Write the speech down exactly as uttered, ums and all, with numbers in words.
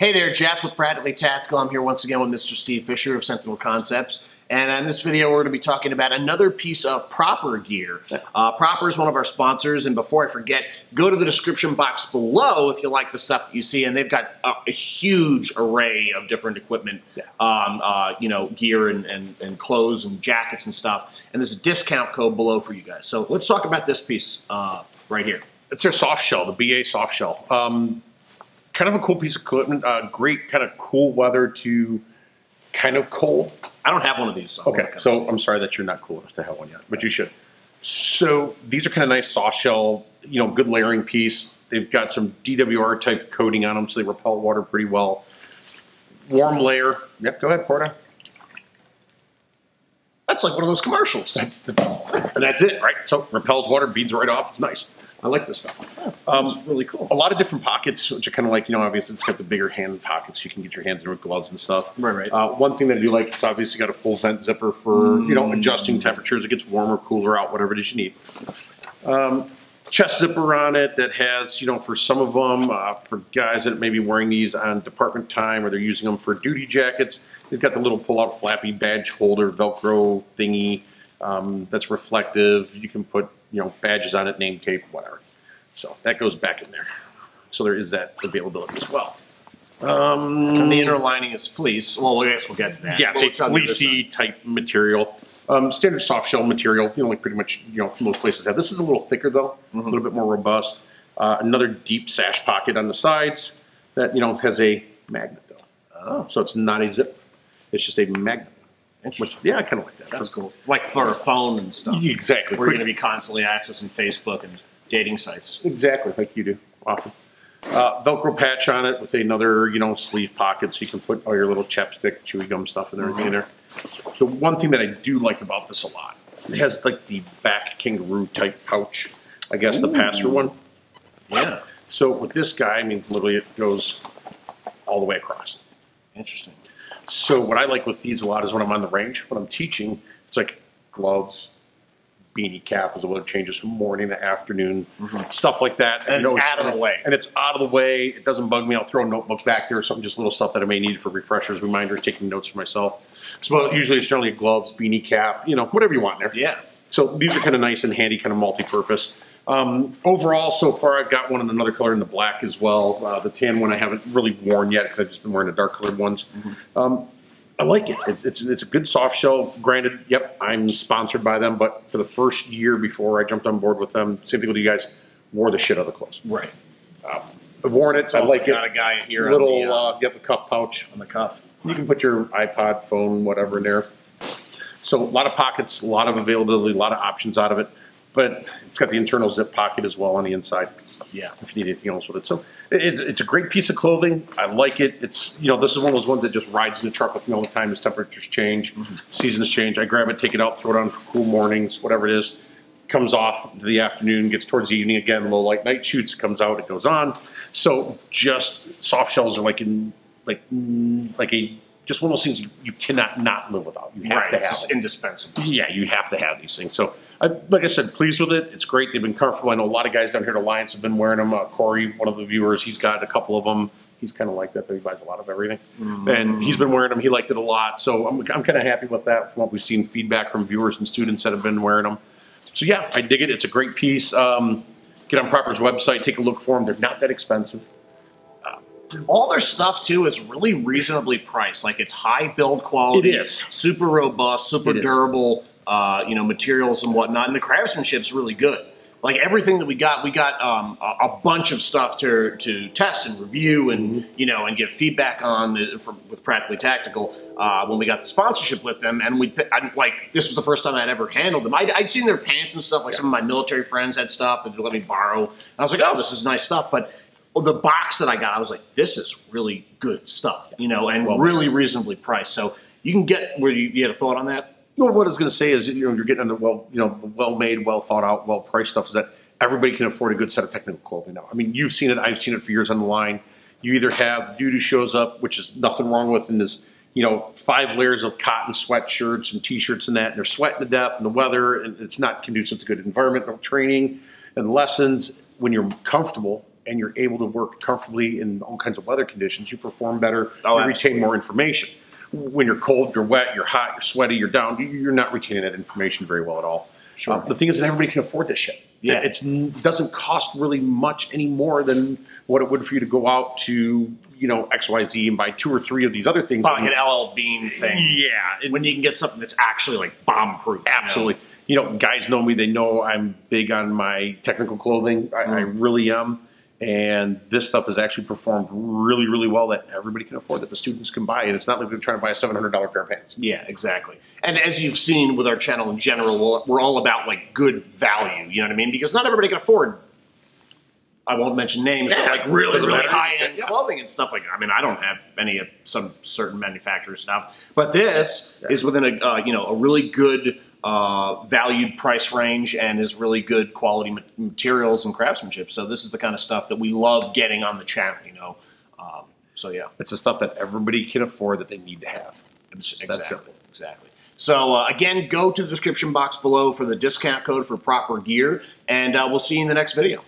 Hey there, Jeff with Practically Tactical. I'm here once again with Mister Steve Fisher of Sentinel Concepts. And in this video, we're going to be talking about another piece of Propper gear. Uh, Propper is one of our sponsors, and before I forget, go to the description box below if you like the stuff that you see, and they've got a, a huge array of different equipment, um, uh, you know, gear and, and, and clothes and jackets and stuff, and there's a discount code below for you guys. So let's talk about this piece uh, right here. It's their Softshell, the B A Softshell. Um, kind of a cool piece of equipment, uh, great kind of cool weather to kind of cold. I don't have one of these. So okay, so I'm sorry that you're not cool enough to have one yet, but you should. So these are kind of nice soft shell, you know, good layering piece. They've got some D W R type coating on them, so they repel water pretty well. Warm layer. Yep, go ahead, Corda. That's like one of those commercials. That's the, and that's it, right? So repels water, beads right off. It's nice. I like this stuff. Um, it's really cool. A lot of different pockets, which are kind of like, you know, obviously it's got the bigger hand pockets. You can get your hands in with gloves and stuff. Right, right. Uh, one thing that I do like, it's obviously got a full vent zipper for, you know, adjusting temperatures. It gets warmer, cooler out, whatever it is you need. Um, chest zipper on it that has, you know, for some of them, uh, for guys that may be wearing these on department time or they're using them for duty jackets, they've got the little pull-out flappy badge holder, Velcro thingy um, that's reflective. You can put, you know, badges on it, name tape, whatever. So that goes back in there. So there is that availability as well. Um, and the inner lining is fleece. Well, I guess we'll get to that. Yeah, it's a fleecy type material. Um, standard soft shell material, you know, like pretty much, you know, most places have. This is a little thicker though, mm-hmm. a little bit more robust. Uh, another deep sash pocket on the sides that, you know, has a magnet though. Oh. So it's not a zip, it's just a magnet. Which, yeah, I kind of like that. That's for, cool. Like for a phone and stuff. Exactly. We're going to be constantly accessing Facebook and dating sites. Exactly, like you do often. Uh, Velcro patch on it with another, you know, sleeve pocket, so you can put all your little chapstick, chewy gum stuff and everything mm-hmm. in there. So one thing that I do like about this a lot, it has like the back kangaroo type pouch, I guess. Ooh. The passer one. Yeah. So with this guy, I mean, literally it goes all the way across. Interesting. So what I like with these a lot is when I'm on the range, when I'm teaching, it's like gloves, beanie cap is what it changes from morning to afternoon, mm-hmm. stuff like that. And, and it's you know, out of the way. And it's out of the way. It doesn't bug me. I'll throw a notebook back there or something, just little stuff that I may need for refreshers, reminders, taking notes for myself. So usually it's generally gloves, beanie cap, you know, whatever you want in there. Yeah. So these are kind of nice and handy, kind of multi-purpose. Um, overall, so far, I've got one in another color in the black as well. Uh, the tan one I haven't really worn yet because I've just been wearing the dark colored ones. Mm-hmm. um, I like it. It's, it's, it's a good soft shell. Granted, yep, I'm sponsored by them, but for the first year before I jumped on board with them, same thing with you guys, wore the shit out of the clothes. Right. Um, I've worn it. So I like it. Got a guy here. Little, on the, uh, uh, yep, the cuff pouch. On the cuff. You can put your iPod, phone, whatever in there. So a lot of pockets, a lot of availability, a lot of options out of it. But it's got the internal zip pocket as well on the inside. Yeah, if you need anything else with it. So it's, it's a great piece of clothing. I like it. It's, you know, this is one of those ones that just rides in the truck with me all the time as temperatures change, mm-hmm. seasons change. I grab it, take it out, throw it on for cool mornings, whatever it is. Comes off into the afternoon, gets towards the evening again, low light night shoots, it comes out, it goes on. So just soft shells are like in like like a just one of those things you, you cannot not live without. You have right, to have it's it. indispensable. Yeah, you have to have these things. So, I, like I said, pleased with it. It's great. They've been comfortable. I know a lot of guys down here at Alliance have been wearing them. Uh, Corey, one of the viewers, he's got a couple of them. He's kind of like that, but he buys a lot of everything. Mm-hmm. And he's been wearing them. He liked it a lot. So I'm, I'm kind of happy with that from what we've seen feedback from viewers and students that have been wearing them. So, yeah, I dig it. It's a great piece. Um, get on Propper's website. Take a look for them. They're not that expensive. All their stuff, too, is really reasonably priced. Like, it's high build quality. It is. Super robust, super durable, uh, you know, materials and whatnot. And the craftsmanship's really good. Like, everything that we got, we got um, a, a bunch of stuff to, to test and review and, mm-hmm. you know, and give feedback on the, for, with Practically Tactical uh, when we got the sponsorship with them. And we, I, like, this was the first time I'd ever handled them. I'd, I'd seen their pants and stuff. Like, yeah. Some of my military friends had stuff that they let me borrow. And I was like, oh, this is nice stuff. But the box that I got, I was like, this is really good stuff, you know, and well, really reasonably priced. So you can get where you, you had a thought on that? Well, what I was going to say is, you know, you're getting into well, you know, well-made, well-thought-out, well-priced stuff is that everybody can afford a good set of technical clothing now. I mean, you've seen it. I've seen it for years on the line. You either have dude who shows up, which is nothing wrong with, and there's, you know, five layers of cotton sweatshirts and T-shirts and that, and they're sweating to death and the weather, and it's not conducive to good environment, no training and lessons. When you're comfortable and you're able to work comfortably in all kinds of weather conditions, you perform better, oh, you retain more information. When you're cold, you're wet, you're hot, you're sweaty, you're down, you're not retaining that information very well at all. Sure. Um, the thing is that everybody can afford this shit. Yeah. It's, it doesn't cost really much any more than what it would for you to go out to, you know, X Y Z and buy two or three of these other things. Like an L L Bean thing. Yeah. And when you can get something that's actually like bomb-proof. Absolutely. You know? you know, guys know me. They know I'm big on my technical clothing. I, mm. I really am. And this stuff has actually performed really, really well that everybody can afford, that the students can buy. And it's not like they're trying to buy a seven hundred dollar pair of pants. Yeah, exactly. And as you've seen with our channel in general, we're all about like good value, you know what I mean? Because not everybody can afford, I won't mention names, yeah, but like really, really, really high-end clothing and stuff like that. I mean, I don't have any of some certain manufacturer stuff. But this yeah. is within a, uh, you know, a really good Uh, valued price range and is really good quality ma materials and craftsmanship. So this is the kind of stuff that we love getting on the channel, you know. Um, so yeah, it's the stuff that everybody can afford that they need to have. It's just exactly, that simple. Exactly. So uh, again, go to the description box below for the discount code for Propper gear, and uh, we'll see you in the next video.